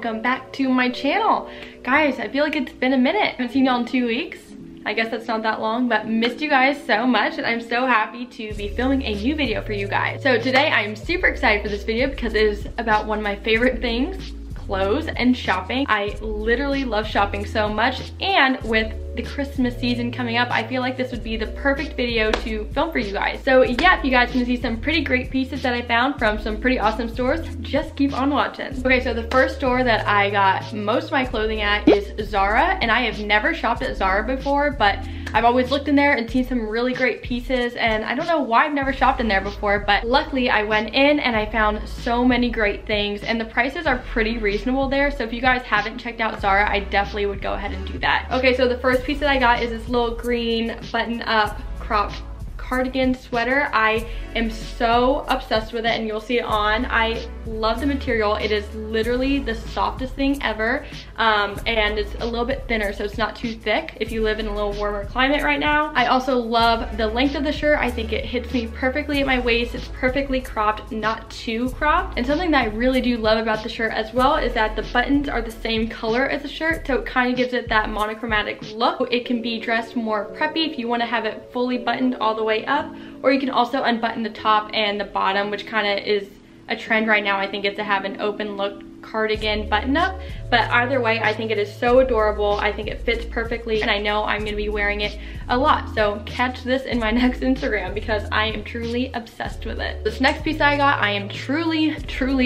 welcome back to my channel. Guys, I feel like it's been a minute. I haven't seen y'all in 2 weeks. I guess that's not that long, but missed you guys so much, and I'm so happy to be filming a new video for you guys. So today I'm super excited for this video because it is about one of my favorite things, clothes and shopping. I literally love shopping so much, and with the Christmas season coming up, I feel like this would be the perfect video to film for you guys. So yeah, if you guys can see some pretty great pieces that I found from some pretty awesome stores, just keep on watching. Okay, so the first store that I got most of my clothing at is Zara, and I have never shopped at Zara before, but I've always looked in there and seen some really great pieces, and I don't know why I've never shopped in there before, but luckily I went in and I found so many great things, and the prices are pretty reasonable there. So if you guys haven't checked out Zara, I definitely would go ahead and do that. Okay, so the first piece that I got is this little green button up cropped cardigan sweater. I am so obsessed with it, and you'll see it on. I love the material. It is literally the softest thing ever, and it's a little bit thinner, so it's not too thick if you live in a little warmer climate right now. I also love the length of the shirt. I think it hits me perfectly at my waist. It's perfectly cropped, not too cropped. And something that I really do love about the shirt as well is that the buttons are the same color as the shirt, so it kind of gives it that monochromatic look. It can be dressed more preppy if you want to have it fully buttoned all the way up, or you can also unbutton the top and the bottom, which kind of is a trend right now. I think it's to have an open look cardigan button up, but either way, I think it is so adorable. I think it fits perfectly, and I know I'm gonna be wearing it a lot, so catch this in my next Instagram because I am truly obsessed with it. This next piece I got, I am truly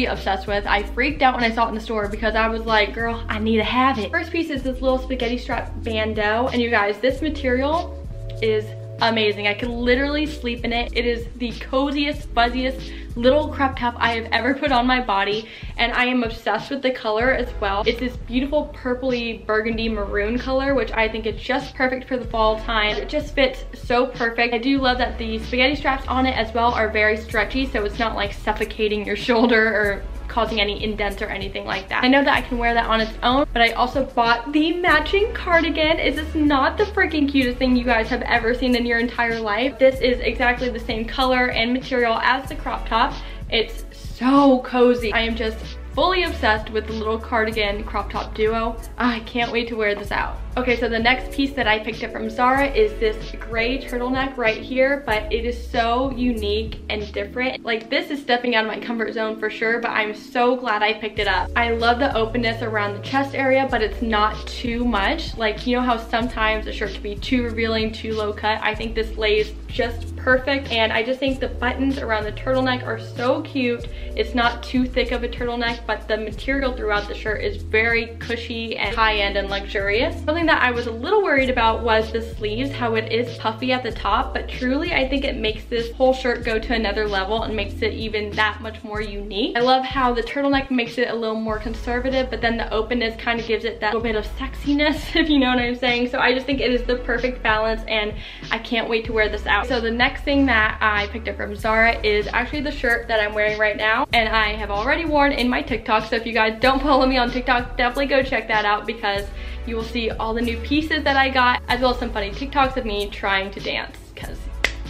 obsessed with. I freaked out when I saw it in the store because I was like, girl, I need to have it. First piece is this little spaghetti strap bandeau, and you guys, this material is amazing. I could literally sleep in it. It is the coziest, fuzziest little crop top I have ever put on my body, and I am obsessed with the color as well. It's this beautiful purpley burgundy maroon color, which I think is just perfect for the fall time. It just fits so perfect. I do love that the spaghetti straps on it as well are very stretchy, so it's not like suffocating your shoulder or causing any indents or anything like that. I know that I can wear that on its own, but I also bought the matching cardigan. Is this not the freaking cutest thing you guys have ever seen in your entire life? This is exactly the same color and material as the crop top. It's so cozy. I am just fully obsessed with the little cardigan crop top duo. I can't wait to wear this out. Okay, so the next piece that I picked up from Zara is this gray turtleneck right here, but it is so unique and different. Like, this is stepping out of my comfort zone for sure, but I'm so glad I picked it up. I love the openness around the chest area, but it's not too much. Like, you know how sometimes a shirt can be too revealing, too low cut? I think this lays just perfect, and I just think the buttons around the turtleneck are so cute. It's not too thick of a turtleneck, but the material throughout the shirt is very cushy and high-end and luxurious. Something that I was a little worried about was the sleeves, how it is puffy at the top, but truly I think it makes this whole shirt go to another level and makes it even that much more unique. I love how the turtleneck makes it a little more conservative, but then the openness kind of gives it that little bit of sexiness, if you know what I'm saying. So I just think it is the perfect balance, and I can't wait to wear this out. So the next thing that I picked up from Zara is actually the shirt that I'm wearing right now, and I have already worn in my TikTok, so if you guys don't follow me on TikTok, definitely go check that out because you will see all the new pieces that I got, as well as some funny TikToks of me trying to dance, because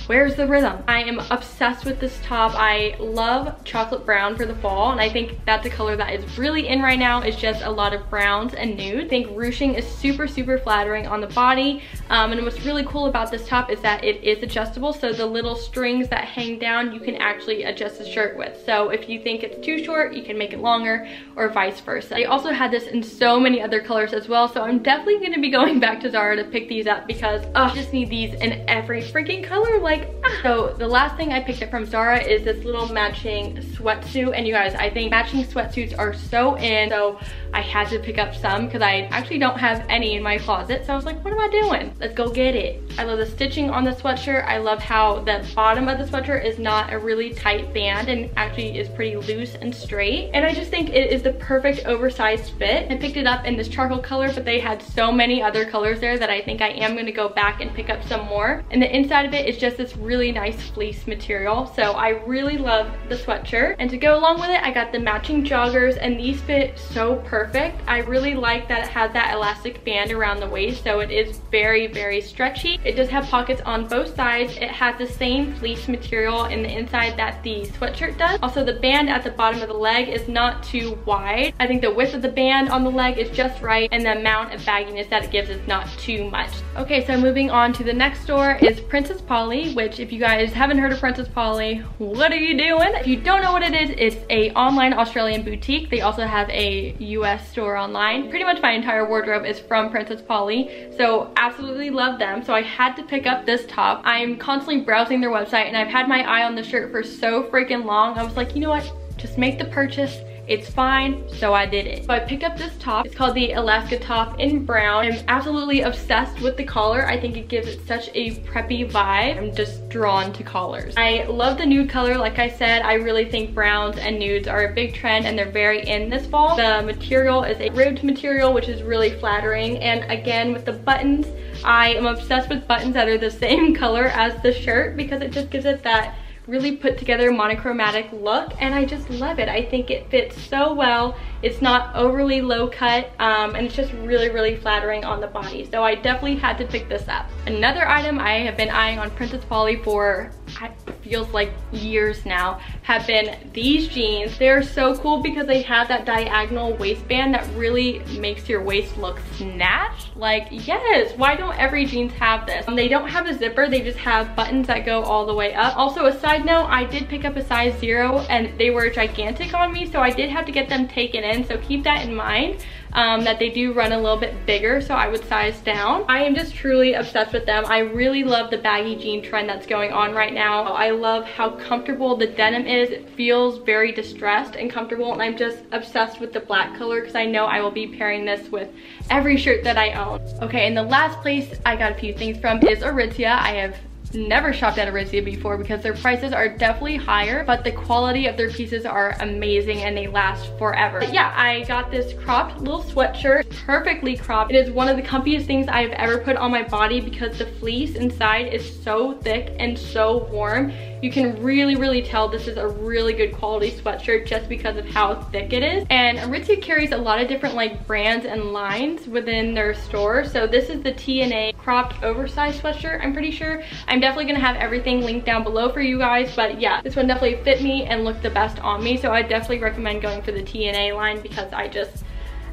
where's the rhythm? I am obsessed with this top. I love chocolate brown for the fall, and I think that's a color that is really in right now. It's just a lot of browns and nude. I think ruching is super flattering on the body, and what's really cool about this top is that it is adjustable, so the little strings that hang down, you can actually adjust the shirt with. So if you think it's too short, you can make it longer, or vice versa. They also had this in so many other colors as well, so I'm definitely going to be going back to Zara to pick these up because I just need these in every freaking color. So the last thing I picked up from Zara is this little matching sweatsuit, and you guys, I think matching sweatsuits are so in, so I had to pick up some because I actually don't have any in my closet, so I was like, what am I doing? Let's go get it. I love the stitching on the sweatshirt. I love how the bottom of the sweatshirt is not a really tight band and actually is pretty loose and straight, and I just think it is the perfect oversized fit. I picked it up in this charcoal color, but they had so many other colors there that I think I am going to go back and pick up some more, and the inside of it is just this really nice fleece material. So I really love the sweatshirt, and to go along with it, I got the matching joggers, and these fit so perfect. I really like that it has that elastic band around the waist, so it is very very stretchy. It does have pockets on both sides. It has the same fleece material in the inside that the sweatshirt does. Also, the band at the bottom of the leg is not too wide. I think the width of the band on the leg is just right, and the amount of bagginess that it gives is not too much. Okay, so moving on to the next store is Princess Polly, which if you guys haven't heard of Princess Polly, what are you doing? If you don't know what it is, it's an online Australian boutique. They also have a US store online. Pretty much my entire wardrobe is from Princess Polly, so absolutely love them. So I had to pick up this top. I'm constantly browsing their website, and I've had my eye on this shirt for so freaking long. I was like, you know what? Just make the purchase. It's fine, so I did it. So I picked up this top. It's called the Alaska Top in brown. I'm absolutely obsessed with the collar. I think it gives it such a preppy vibe. I'm just drawn to collars. I love the nude color. Like I said, I really think browns and nudes are a big trend, and they're very in this fall. The material is a ribbed material, which is really flattering. And again, with the buttons, I am obsessed with buttons that are the same color as the shirt, because it just gives it that really put together monochromatic look, and I just love it. I think it fits so well. It's not overly low cut, and it's just really, really flattering on the body. So I definitely had to pick this up. Another item I have been eyeing on Princess Polly for, feels like years now, have been these jeans. They're so cool because they have that diagonal waistband that really makes your waist look snatched. Like, yes, why don't every jeans have this? They don't have a zipper, they just have buttons that go all the way up. Also, a side note, I did pick up a size 0, and they were gigantic on me, so I did have to get them taken in, so keep that in mind. That they do run a little bit bigger, so I would size down. I am just truly obsessed with them. I really love the baggy jean trend that's going on right now. I love how comfortable the denim is. It feels very distressed and comfortable, and I'm just obsessed with the black color because I know I will be pairing this with every shirt that I own. Okay, and the last place I got a few things from is Aritzia. I have never shopped at Aritzia before because their prices are definitely higher, but the quality of their pieces are amazing and they last forever. But yeah, I got this cropped little sweatshirt, perfectly cropped. It is one of the comfiest things I have ever put on my body because the fleece inside is so thick and so warm. You can really, really tell this is a really good quality sweatshirt just because of how thick it is. And Aritzia carries a lot of different like brands and lines within their store. So this is the TNA cropped oversized sweatshirt, I'm pretty sure. I'm definitely gonna have everything linked down below for you guys, but yeah, this one definitely fit me and looked the best on me. So I definitely recommend going for the TNA line because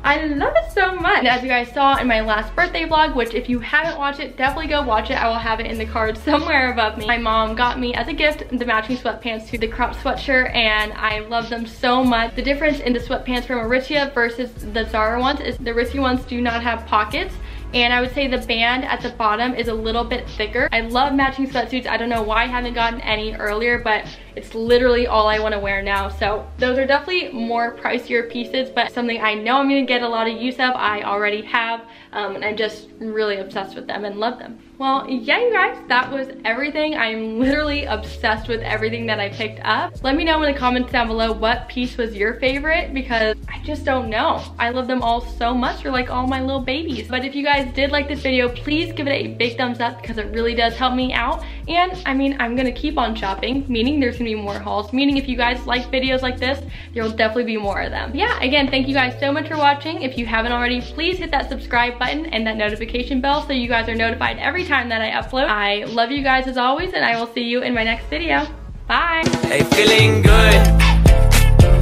I love it so much. And as you guys saw in my last birthday vlog, which if you haven't watched it, definitely go watch it. I will have it in the card somewhere above me. My mom got me as a gift the matching sweatpants to the cropped sweatshirt, and I love them so much. The difference in the sweatpants from Aritzia versus the Zara ones is the Aritzia ones do not have pockets. And I would say the band at the bottom is a little bit thicker. I love matching sweatsuits. I don't know why I haven't gotten any earlier, but it's literally all I want to wear now. So those are definitely more pricier pieces, but something I know I'm going to get a lot of use of. I already have, and I'm just really obsessed with them and love them. Well, yeah, you guys, that was everything. I'm literally obsessed with everything that I picked up. Let me know in the comments down below what piece was your favorite, because I just don't know. I love them all so much. They're like all my little babies. But if you guys did like this video, please give it a big thumbs up because it really does help me out. And I mean, I'm gonna keep on shopping, meaning there's gonna be more hauls, meaning if you guys like videos like this, there will definitely be more of them. Yeah, again, thank you guys so much for watching. If you haven't already, please hit that subscribe button and that notification bell so you guys are notified every time that I upload. I love you guys as always, and I will see you in my next video. Bye. Hey, feeling good,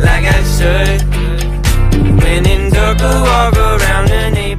like I should. When in dark, walk around the neighborhood.